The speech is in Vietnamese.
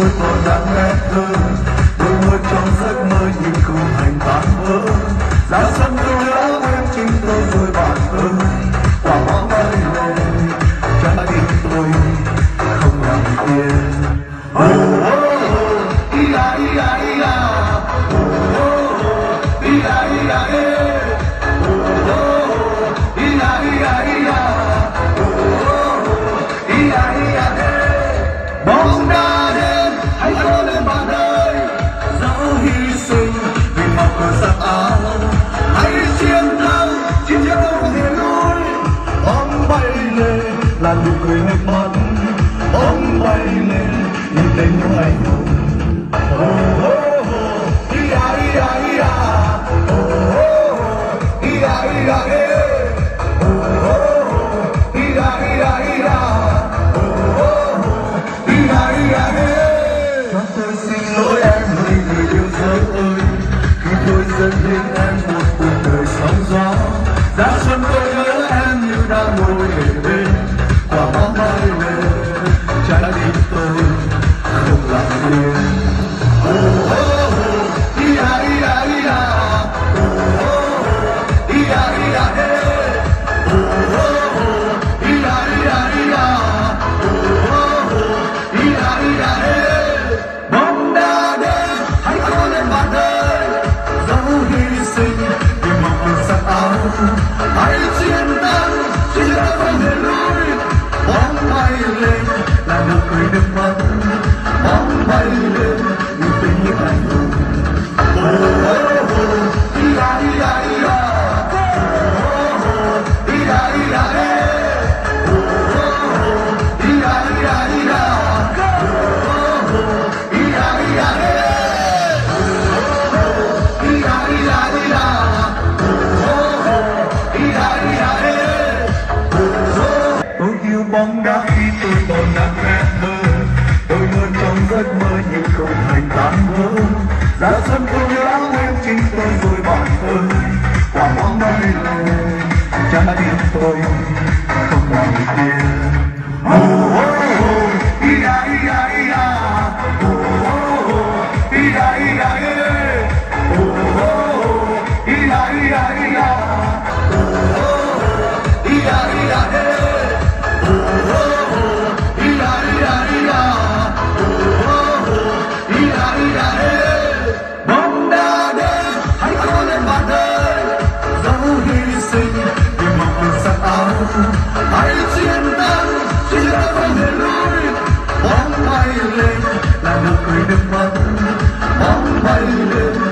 tôi còn đang nghe thơ, đôi môi trong giấc mơ nhìn cùng hành tan vỡ. Đã sân tôi đã quên chính tôi rồi bạn ơi, quả bóng bay lên trái tim tôi không nằm yên. Oh oh ia ia ia, oh oh ia ia ia, oh oh ia ia ia, oh oh ia ia ia. Bóng đá đen hãy cố lên bạn ơi, dẫu hy sinh vì màu cờ sắc áo, hãy chiến thắng không thể lùi. Bóng bay lên là nụ cười nước mắt, bóng bay lên nhìn thấy những anh hùng. Oh oh oh ia ia ia, oh oh ia ia ia, oh oh ia ia ia, oh oh ia ia ia. Cho tôi xin lỗi em vì người yêu dấu ơi, khi tôi dâng hiến em một cuộc đời sóng gió. Đã xuân tôi nhớ em như đang ngồi kề bên, quả bóng bay lên trái tim tôi không lặng yên. Oh oh oh ia ia ia, oh oh ia ia ia, oh oh ia ia ia, oh oh ia ia ia. Bóng đá đen hãy cố lên bạn ơi, dẫu hy sinh vì màu cờ sắc áo, hãy chiến thắng không thể lùi. Bóng bay lên là nụ cười nước mắt, bóng bay lên như tình yêu anh hùng. Oh oh oh ia ia ia, oh oh ia ia ia, oh oh ia ia ia, oh oh ia ia ia, oh oh ia ia ia, oh oh ia ia ia. Tôi yêu bóng đá khi tôi còn đang nghe thơ, tôi luôn trong giấc mơ những câu hành tan vỡ. Đã xuân tôi nhớ nguyên chính tôi rồi bạn ơi, quả bóng bay lên trái tim tôi không nằm yên. Oh oh oh ia ia ia, oh oh ia ia ia, oh oh ia ia ia, oh oh ia ia ia, oh oh ia ia ia, oh oh ia ia ia. Bóng đá đen hãy cố lên bạn ơi, dẫu hy sinh vì màu cờ sắc áo, hãy chiến thắng không thể lùi. Bóng bay lên là nụ cười nước mắt, bóng bay lên